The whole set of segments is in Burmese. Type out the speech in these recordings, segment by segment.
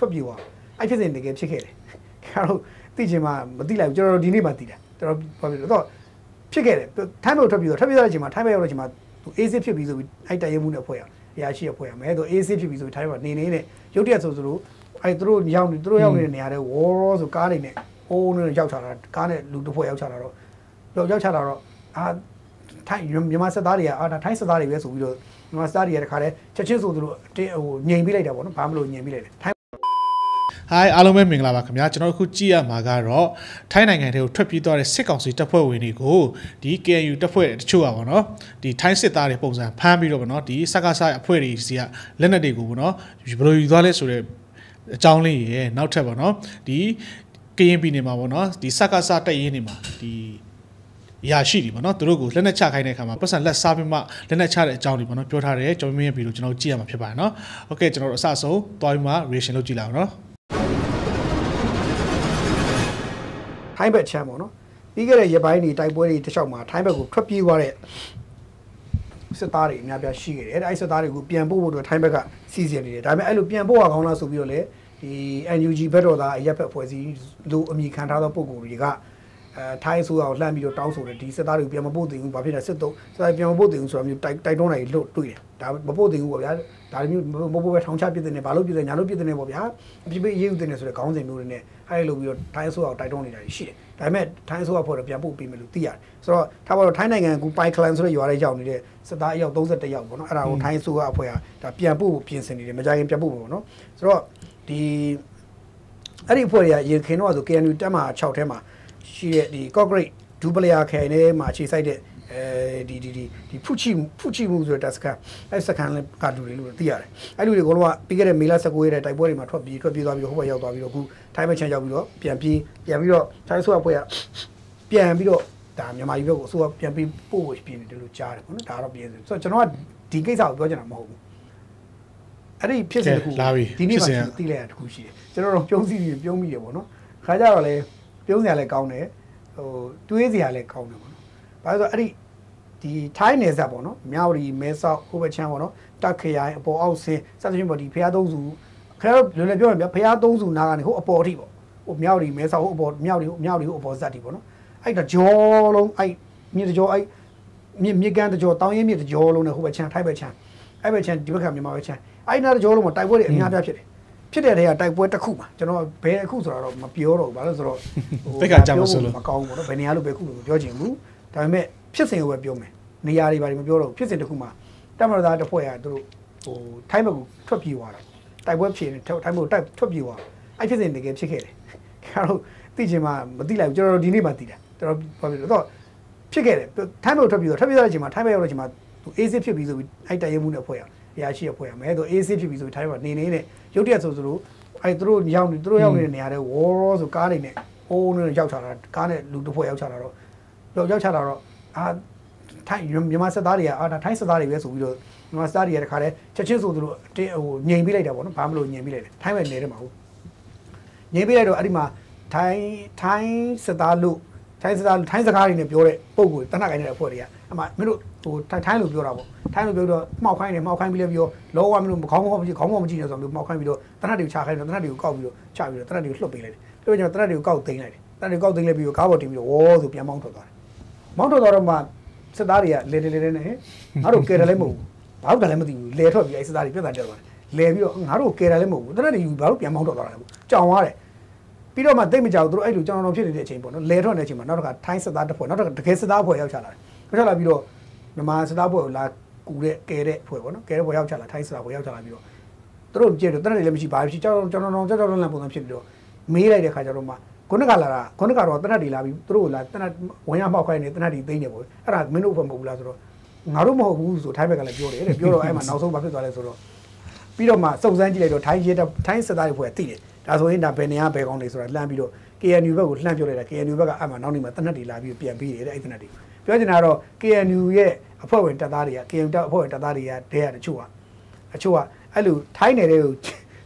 Tapi wah, IP sendiri ni kerja kiri. Kalau tu je mah, mati lah, jual dini mati dah. Terus pabrik itu, kiri. Tapi tapi je mah, tapi orang je mah tu ACP bisu, aita yang mula poya, ya si poya. Macam tu ACP bisu, tapi ni ni ni, jadi asal tu, aitu tu yang ni ni ada orang tu kahani ni, orang jauh cara, kahani lutu poya jauh cara ro, ah. 太原嘛是打理啊，那太是打理也属于了，嘛是打理也看嘞，这些都是这年比来的，我们办不了年比来的。嗨，阿龙妹明啦吧，今日今朝去知啊，马家罗，太难嘅条出边多嘅西江水突破维尼古，啲嘅要突破超啊，我喏，啲太是打理部分，旁边咯，喏，啲沙加沙破嚟是啊，另一啲古喏，如果遇到咧属于张力嘢，နောက်出喏，啲 KMP 呢嘛，我喏，啲沙加沙得嘢呢嘛，啲。 या शीरी बनो तो लोगों लेने चाह कहीं नहीं खामा पसंद लग साफ़ में लेने चाह रहे चाउनी बनो प्योटा रहे चाउनी में भी लोचना उचिया में फिर बानो ओके चलो सास हो तो आई माँ रेशन लोची लाओ ना टाइम पे चाहे मोनो इगेरे ये बाई नी टाइम बोले इतने शाम टाइम पे गुप्त पी वाले सतारे में आप या शीरे ऐसे तारे गुप्त 太熟了，那边就招手了。第四，大陆边么不对，把别人石头，在边么不对，说么就带动来路对的。但么不对，我边，但是么么不会长沙边的呢，八路边的，伢路边的呢，我边，比别有的呢，说的广西路的呢，还有路边太熟了，带动来来是的。但么太熟了，跑到边不边么路对呀？说他把太那个古白克兰说的有来叫你的，是他要都是得要不喏，然后太熟啊跑呀，他边不边生的，么家人边不喏，说的，阿里跑呀，也看到就看你他妈巧他妈。 是的，各类土不拉开呢，马车赛的，的夫妻母子打死看，哎，是看了干路的路对呀嘞，哎，路的讲话，别个人没拉啥过来，大波的嘛，脱皮大皮好不要大皮了，古，太没钱要不了，便皮了，太少不要，便皮了，但你嘛有个说便皮不便的路假的，可能打到别人，所以讲话地给少多就那么好，哎，你偏是古，地里嘛是地来的故事，就那种表面表面的啵喏，看家伙嘞。 有些来搞呢，对些来搞呢。比如说，你台内啥啵喏，苗栗、梅沙、湖北青啵喏，大溪啊、博鳌山，啥子全部的培养动物。看到原来表面培养动物哪个呢？好保的啵，我苗栗、梅沙、好保，苗栗好保啥的啵喏？哎，那蕉龙，哎，你的蕉，哎，你干的蕉，当然你的蕉龙呢，湖北青、台北青，台北青，你不看你毛北青，哎，那的蕉龙嘛，大过的，你还不要撇的。 撇掉的啊，带不会得苦嘛？就那白苦出来了，嘛彪了，完了之后，白彪了嘛高嘛，那白年路白苦了，表情苦。但是咩撇身会彪咩？你压力把你们彪了，撇身得苦嘛？但么咱这破呀都，太没脱皮娃了，带不会撇，太没带脱皮娃，哎撇身那个撇开嘞。然后最起码没得来，就是地里没得的，就是把别到撇开嘞，太没脱皮娃，脱皮娃起码太没有了起码，都 ACP 比做哎带也木得破呀。 या शी अपॉय मैं तो एसीपी भी तो इठाई बार नहीं नहीं नहीं जो टी ऐसे तो आई तो याँ ने नहीं आ रहे वो तो कारे ने ओ ने जाओ चारा कारे लूटो पो जाओ चारा रो आ थाई यमासे दारी आ ना थाई से दारी वैसे उल्लो यमासे दारी ये खारे चचे तो टे न्यायबी ले जाओ ना पामलो न्यायबी ले थाई में नेरे माहू न्यायबी ले रो अरे माँ थाई से दारी ने प्योरे पोगु तना कहीं ने पोरिया अमार मेरे तो थाई लूट प्योरा वो 睇到表度冇開嘅，冇開表表，攞我咪度講我唔知，講我唔知就上表冇開表度，等下條查開，等下條交表，查表，等下條落俾你，因為就等下條交定嚟，等下條交定嚟表搞個點表，我就變網台台，網台台咁嘛，識打嚟啊，嚟呢，我都記得你冇，我都記得你冇條，嚟台表識打嚟邊個嚟嚟表，我都記得你冇，等下條表變網台台嚟，就我嚟，邊度嘛對面就到，哎條將我攞出嚟嘅錢盤，嚟台嘅錢盤，我都講睇識打得盤，我都講睇識打盤有查嚟，佢查嚟邊度，你嘛識打盤啦。 Kure kere foi bueno kere voy a usar la taisa voy a usar la bio todo quiero tener el mismo país yo no la puedo hacer yo mira y deja yo lo más con el calor tener el labio todo la tener voy a bajar en el tener el dinero voy ahora menos para modular solo ngaru mo uso time que la bio es más no son papeles vale solo pero más son gente de taisa da fue tire eso en la pena pegón de solo la bio que en nuevo la bio la que en nuevo ama no ni más tener el labio bien bien de tener yo en ahora que en nuevo အဖွဲ့ဝင်တက်သားတွေက KM တက်အဖွဲ့ဝင်တက်သားတွေကတဲရတချို့အချို့အဲ့လိုထိုင်းနယ်တွေကို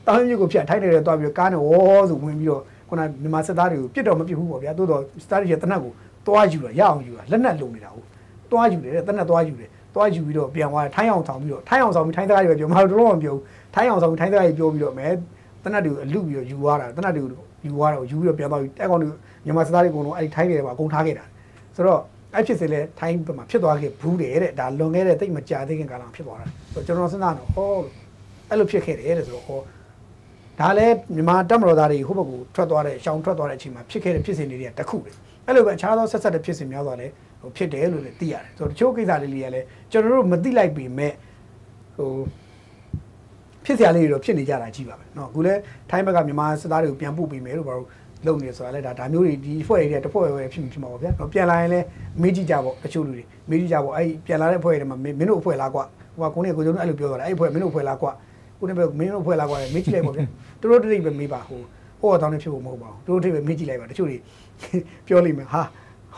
တောင်းမြို့ကိုဖြတ်ထိုင်းနယ်တွေသွားပြီးကားနဲ့ဝေါဆိုဝင်ပြီးတော့ခုနမြန်မာစစ်သားတွေကိုပြစ်တော့မပြစ်ဘူးပေါ့ဗျာတိုးတော့စစ်သားတွေရဲ့တနက်ကိုသွားယူတော့ရအောင်ယူတာလက်နက်လုံနေတာဟုတ်သွားယူတယ်တနက်သွားယူတယ်သွားယူပြီးတော့ပြန်သွားထိုင်းအောင်ဆောင်ပြီးထိုင်းစကားတွေပဲပြောမလို့တော့မပြောဘူးထိုင်းအောင်ဆောင်ထိုင်းစကားတွေပြောပြီးတော့မဲ等下就溜ပြီးယူသွားတာ等下就ယူသွားတော့ယူပြီးတော့ပြန်သွားပြီးအဲ့ကောင်တို့မြန်မာစစ်သားတွေအကုန်လုံးအဲ့ထိုင်းနေတယ်ပါအကုန်ထားခဲ့တာဆိုတော့အဲ့ဖြစ်စေလဲထိုင်းမှာဖြစ်သွားခဲ့ဘူးတယ်တဲ့ဒါလွန်ခဲ့တဲ့တိတ်မကြာသေးခင်ကာလမှာဖြစ်သွားတာဆိုတော့ကျွန်တော်စဉ်းစားတော့ဟောအဲ့လိုဖြစ်ခဲ့တယ်တဲ့ဆိုတော့ဟောဒါလည်းမြန်မာတပ်မတော်သားတွေဟိုဘက်ကိုထွက်သွားတဲ့အရှောင်ထွက်သွားတဲ့အချိန်မှာဖြစ်ခဲ့တဲ့ဖြစ်စဉ်တွေတခုတယ်အဲ့လိုပဲအခြားသောဆက်ဆက်တဲ့ဖြစ်စဉ်များစွာလည်းဟိုဖြစ်တယ်လို့လည်းသိရတယ်ဆိုတော့တချို့ကိစ္စလေးတွေကလည်းကျွန်တော်တို့မသိလိုက်ပေမဲ့ဟိုဖြစ်စရာလေးတွေတော့ဖြစ်နေကြတာကြီးပါပဲเนาะအခုလဲထိုင်းဘက်ကမြန်မာစစ်သားတွေကိုပြန်ပို့ပေးမယ်လို့ဘာလို့လုပ်နေဆိုတာလဲဒါမျိုးတွေဒီဖွဲ့တွေတဖွဲ့ပဲဖြစ်မှာပေါ့ဗျာเนาะပြန်လာရင်လဲမေးကြည့်ကြပေါ့တချို့လူတွေမေးကြည့်ကြပေါ့အဲ့ပြန်လာတဲ့ဖွဲ့တွေမှာမင်းတို့အဖွဲ့လားကွာဟိုကကိုနေကိုကျုံအဲ့လိုပြောတာအဲ့ဖွဲ့မင်းတို့အဖွဲ့လားကွာကိုနေပဲမင်းတို့အဖွဲ့လားကွာမေးကြည့်လိုက်ပေါ့ဗျာသူတို့တိတ်ပဲမေးပါဟိုဟောတောင်းနေဖြစ်ဖို့မဟုတ်ပါဘူးသူတို့တိတ်ပဲမေးကြည့်လိုက်ပါတချို့တွေပြောလိမ့်မယ်ဟာ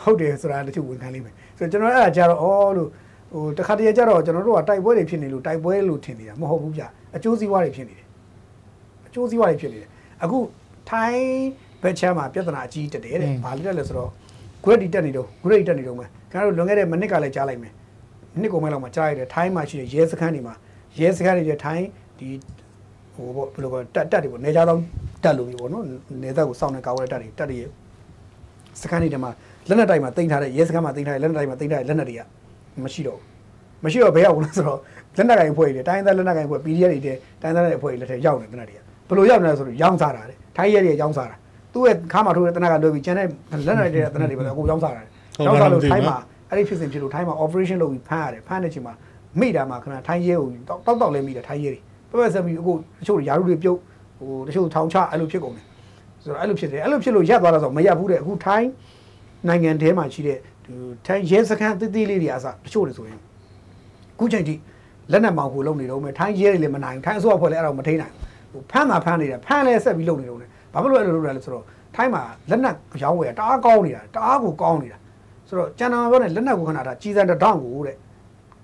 ဟုတ်တယ်ဆိုတာတချို့ဝန်ခံလိမ့်မယ်ဆိုတော့ကျွန်တော်အဲ့ဒါကြတော့အော်လို့ဟိုတခါတည်းကြတော့ကျွန်တော်တို့ကတိုက်ပွဲတွေဖြစ်နေလို့တိုက်ပွဲလို့ထင်နေတာမဟုတ်ဘူးဗျာအကျိုးစီးပွားတွေဖြစ်နေတယ်အကျိုးစီးပွားတွေဖြစ်နေတယ်အခုထိုင်းဘက်ချမ်းမှာပြဿနာအကြီးတက်တယ်တဲ့ဘာလို့တက်လဲဆိုတော့ grade တက်နေတော့ grade တက်နေတော့မယ်ခင်ဗျားတို့လွန်ခဲ့တဲ့မိနစ်ကလည်းကြားလိုက်မယ်မိနစ်ကုန်မဲ့လောက်မှာကြားရတယ်ထိုင်းမှာရှိတဲ့ရဲစခန်းတွေမှာရဲစခန်းတွေထိုင်းဒီဟိုဘယ်လိုကတက်တွေပေါ့နေကြတော့တက်လို့ပြီပေါ့နော်နေသားကိုစောင့်နေကာဝဲတက်တွေစခန်းတွေမှာလက်နက်တိုက်မှာတင်ထားတဲ့ရဲစခန်းမှာတင်ထားတဲ့လက်နက်တိုက်မှာတင်ထားတဲ့လက်နက်တွေကမရှိတော့ဘယ်ရောက်လို့ဆိုတော့လက်နက်ကိုင်ဖွဲ့တွေတိုင်းသားလက်နက်ကိုင်ဖွဲ့ PDF တွေတိုင်းသားတဲ့အဖွဲ့တွေလက်ထက်ရောက်နေတဲ့လက်နက်တွေကဘယ်လိုရောက်နေလဲဆိုတော့ရောင်းစားတာတဲ့ထိုင်းရဲတွေရောင်းစားတာသူ့ရဲ့ခါမှာထိုးတဲ့တနက်ကလွယ်ပြီးကျန်တဲ့လက်နက်တွေတဲ့တနက်တွေပဲအကုန်ရောင်းစားတာရောင်းစားလို့ထိုင်းမှာအဲ့ဒီဖြစ်စဉ်ဖြစ်လို့ထိုင်းမှာ operation လုပ်ပြီးဖမ်းရတယ်ဖမ်းတဲ့ချိန်မှာမိတာမှာခဏထိုင်းရဲကိုတောက်လဲမိတာထိုင်းရဲတွေပတ်ဆက်ပြီးအခုတချို့ရာထူးတွေပြုတ်ဟိုတချို့ထောင်ချအဲ့လိုဖြစ်ကုန်တယ်ဆိုတော့အဲ့လိုဖြစ်တယ်အဲ့လိုဖြစ်လို့ရက်သွားတာဆိုမရက်ဘူးတဲ့အခုထိုင်းနိုင်ငံထဲမှာရှိတဲ့ထိုင်းရဲစခန်းတိတိလေးတွေအစားတချို့တွေဆိုရင်ခုချိန်ထိလက်နက်မောင်ကိုလုံနေတော့မယ်ထိုင်းရဲတွေလည်းမနိုင်ထိုင်းအစိုးရဖွဲ့လည်းအဲ့တော့မထိနိုင်ဘူးဖမ်းတာဖမ်းနေတာဖမ်းလဲဆက်ပြီးလုံနေတော့တယ်ဘာဖြစ်လို့အဲ့လိုလုပ်ရလဲဆိုတော့ထိုင်းမှာလက်နက်ရောင်းဝယ်တာအားကောင်းနေတာတအားကိုကောင်းနေတာဆိုတော့ကျန်တာပြောနေလက်နက်ကိုခဏတာကြီးစံတစ်ထောင်ကိုတဲ့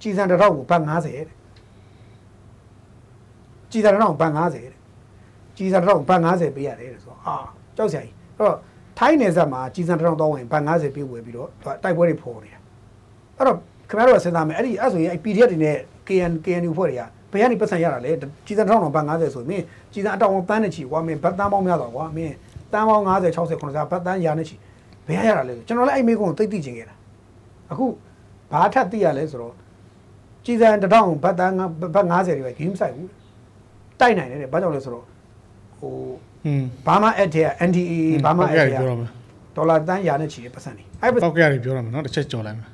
ကြီးစံတစ်ထောင်ကိုဘတ်90တဲ့ကြီးစံတစ်ထောင်ဘတ်90တဲ့ကြီးစံတစ်ထောင်ဘတ်90ပေးရတယ်ဆိုတော့အာကြောက်စရာကြီးအဲ့တော့ထိုင်းနယ်စပ်မှာကြီးစံတစ်ထောင်တော့ဝင်ဘတ်90ပေးဝယ်ပြီးတော့တိုက်ပွဲတွေပေါ်နေတာအဲ့တော့ခင်ဗျားတို့ကစဉ်းစားမယ်အဲ့ဒီအဲ့ဆိုရင် PDF တွေနဲ့ KNU ဖွဲ့တွေကဘယ်ကနေပတ်စံရတာလဲကြီးစံတစ်ထောင်တော့ဘတ်90ဆိုရင်မင်းကြီးစံအတောင်တန်းနဲ့ချီကွာမင်းဘတ်တန်းပေါင်းများတော့ကွာမင်းတန်းပေါင်း90 60 90ဘတ်တန်းရာနဲ့ချီဘယ်ရတာလဲကျွန်တော်လည်းအဲ့မိကုန်းကိုသိသိချင်ခဲ့တာအခုဘာထပ်သိရလဲဆိုတော့ကြီးစံတစ်ထောင်ဘတ်တန်းဘတ်90တွေပဲ game ဆိုင်ဘူးတိုက်နိုင်တယ်ဘာကြောင့်လဲဆိုတော့ဟိုဘာမှ at တဲ့ NDA ဘာမှ at ရဒေါ်လာတန်းရာနဲ့ချီတဲ့ပတ်စံနေအဲ့ပောက်ကြရပြောရမှာနော်တစ်ချက်ကြော်လိုက်မှာ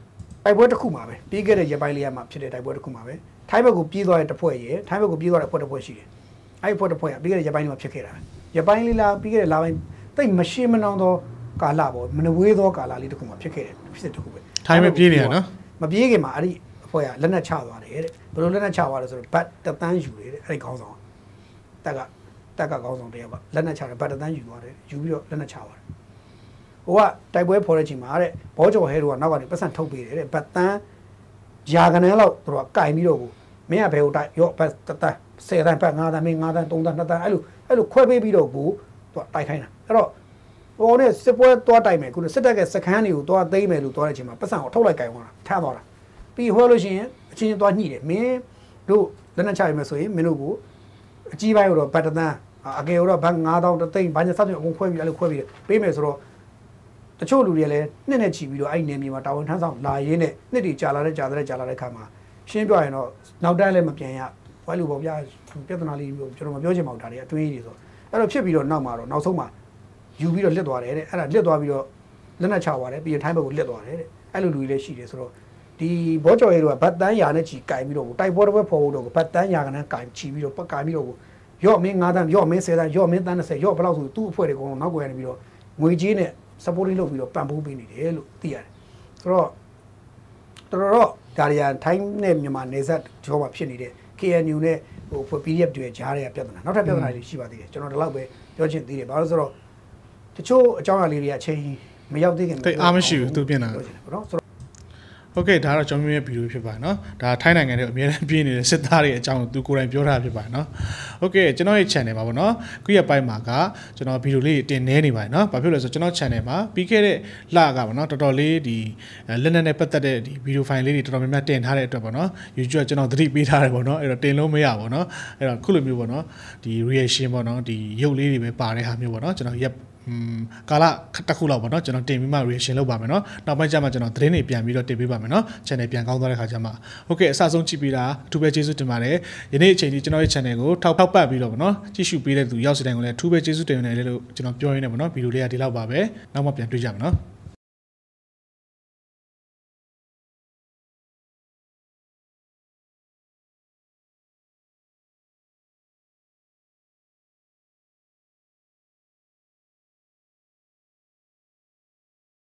တိုက်ပွဲတစ်ခုမှာပဲပြီးခဲ့တဲ့ရပိုင်းလေးရမှာဖြစ်တဲ့တိုက်ပွဲတစ်ခုမှာပဲထိုင်းဘက်ကိုပြေးသွားတဲ့တစ်ဖွဲ့ရယ်ထိုင်းဘက်ကိုပြေးသွားတဲ့အဖွဲ့တစ်ဖွဲ့ရှိတယ်အဲ့အဖွဲ့တစ်ဖွဲ့ကပြီးခဲ့တဲ့ရပိုင်းလေးမှာဖြစ်ခဲ့တာရပိုင်းလေးလားပြီးခဲ့တဲ့လပိုင်းတိတ်မရှင်းမနှောင်းသောကာလပေါ့မနှဝေးသောကာလလေးတစ်ခုမှာဖြစ်ခဲ့တယ်ဖြစ်တဲ့တစ်ခုပဲထိုင်းမပြေးနေရနော်မပြေးခင်မှာအဲ့ဒီအဖွဲ့ကလက်နက်ချသွားတယ်တဲ့ဘယ်လိုလက်နက်ချသွားလဲဆိုတော့ဘတ်တတန်းယူတယ်တဲ့အဲ့ဒီခေါင်းဆောင်တက်ကကောင်းဆောင်တရားပါလက်နက်ချတယ်ဗတ်တန်းယူသွားတယ်ယူပြီးတော့လက်နက်ချပါတယ်ဟိုကတိုက်ပွဲဖော်တဲ့ချိန်မှာတဲ့ဘောကျော်ဟဲတို့ကနောက်ကနေပတ်စံထုတ်ပေးတယ်တဲ့ဗတ်တန်းယာကနန်းလောက်သူတို့ကင်ပြီးတော့ကိုမင်းကဘယ်ဟိုတိုက်ရော့ဗတ်တန်း10တန်းပတ်9တန်းမင်း9တန်း3တန်း2တန်းအဲ့လိုခွဲပေးပြီးတော့ကိုသူကတိုက်ခိုင်းတာအဲ့တော့ဟိုနဲ့စစ်ပွဲသွားတိုက်မယ်ကိုစစ်တပ်ကစခန်းတွေကိုသွားသိမ်းမယ်လို့သွားတဲ့ချိန်မှာပတ်စံကိုထုတ်လိုက်ကင်သွားတာထားသွားတာပြီးဟိုလို့ရှိရင်အချင်းချင်းသွားညှိတယ်မင်းတို့လက်နက်ချရမယ်ဆိုရင်မင်းတို့ကိုအကြီးပိုင်းတော့ဗတ်တန်းအကယ်တော့ဘတ်9000တသိန်းဘာညာစသဖြင့်အကုန်ခွဲပြီးအဲ့လိုခွဲပြီးပေးမယ်ဆိုတော့တချို့လူတွေလည်းနှစ်နဲ့ချီပြီးတော့အဲ့နေမြေမှာတာဝန်ထမ်းဆောင်လာရင်းနဲ့နှစ်တွေကြာလာတဲ့ခါမှာရှင်းပြရင်တော့နောက်တန်းလည်းမပြန်ရဘွဲလူပေါ့ဗျာပြဿနာလေးမျိုးကျွန်တော်မပြောချင်ပါဘူးဒါတွေအတွင်းကြီးတွေဆိုအဲ့တော့ဖြစ်ပြီးတော့နောက်ဆုံးမှာယူပြီးတော့လက်သွားတယ်တဲ့အဲ့ဒါလက်သွားပြီးတော့လက်နဲ့ချသွားတယ်ပြီးရင်ထိုင်းဘက်ကိုလက်သွားတယ်တဲ့အဲ့လိုလူတွေလည်းရှိတယ်ဆိုတော့ဒီဘောကျော်ရဲတို့ကဘတ်တန်းရာနဲ့ချီကင်ပြီးတော့တိုက်ပွဲတစ်ပွဲဖော်ဖို့တော့ဘတ်တန်းရာကနဲ့ကင်ချီပြီးတော့ပတ်ကင်ပြီးတော့ရော့မင်း9တန်းရော့မင်း10တန်းရော့မင်းတန်း20ရော့ဘယ်လောက်ဆိုသူ့အဖွဲ့တွေကတော့နောက်ကွယ်ရနေပြီးတော့ငွေကြေးနဲ့ supporting လုပ်ပြီးတော့ပံ့ပိုးပေးနေတယ်လို့သိရတယ်ဆိုတော့တော်ဒါရီယာထိုင်းနဲ့မြန်မာနယ်စပ်ကျောမှာဖြစ်နေတဲ့ KNU နဲ့ဟို PDF တွေကြားတဲ့ပြဿနာနောက်ထပ်ပြဿနာတွေရှိပါသေးတယ်ကျွန်တော်ဒီလောက်ပဲပြောချင်သေးတယ်ဘာလို့ဆိုတော့တချို့အကြောင်းအရာလေးတွေကအချိန်မရောက်သေးခင်တိတ်အားမရှိဘူးသူပြင်တာဟုတ်နော် OK， ဒါတော့ကျွန်တော်မျိုးရဲ့ video ဖြစ်ပါတယ်เนาะဒါထိုင်းနိုင်ငံတွေအများကြီးပြင်းနေတဲ့စစ်သားတွေအကြောင်းသူကိုယ်တိုင်ပြောထားဖြစ်ပါတယ်เนาะ OK ကျွန်တော်ရဲ့ channel မှာပေါ့เนาะခုရဲ့ပိုင်းမှာကကျွန်တော် video လေးတင်နေပါတယ်เนาะဘာဖြစ်လဲဆိုကျွန်တော် channel မှာပြီးခဲ့တဲ့လကပေါ့เนาะတော်တော်လေးဒီလက်နက်နဲ့ပတ်သက်တဲ့ဒီ video file လေးတွေတော်တော်များများတင်ထားတဲ့အတွက်ပေါ့เนาะ YouTube ကကျွန်တော်သတိပေးထားတယ်ပေါ့เนาะအဲ့တော့တင်လို့မရပေါ့เนาะအဲ့တော့ခုလိုမျိုးပေါ့เนาะဒီ reaction ပေါ့เนาะဒီရုပ်လေးတွေပဲပါတဲ့ဟာမျိုးပေါ့เนาะကျွန်တော်ကာလတစ်ခုလောက်ပါเนาะကျွန်တော်တင်ပြီးမှ reaction လုပ်ပါမယ်เนาะနောက်ပိုင်းကျမှကျွန်တော်သတင်းတွေပြန်ပြီးတော့တင်ပေးပါမယ်เนาะ channel ပြန်ကောင်းသွားတဲ့ခါကျမှ okay အစဆုံးကြည့်ပြီးတာအထူးပဲကျေးဇူးတင်ပါတယ်ယနေ့အချိန်ဒီကျွန်တော်ရဲ့ channel ကိုထောက်ပံ့ပြီးတော့ပါเนาะကြည့်ရှုပေးတဲ့သူရောက်စတဲ့ကိုလည်းအထူးပဲကျေးဇူးတင်နေတယ်လို့ကျွန်တော်ပြောရင်းနဲ့ပါเนาะဗီဒီယိုလေးကဒီလောက်ပါပဲနောက်မှပြန်တွေ့ကြပါเนาะ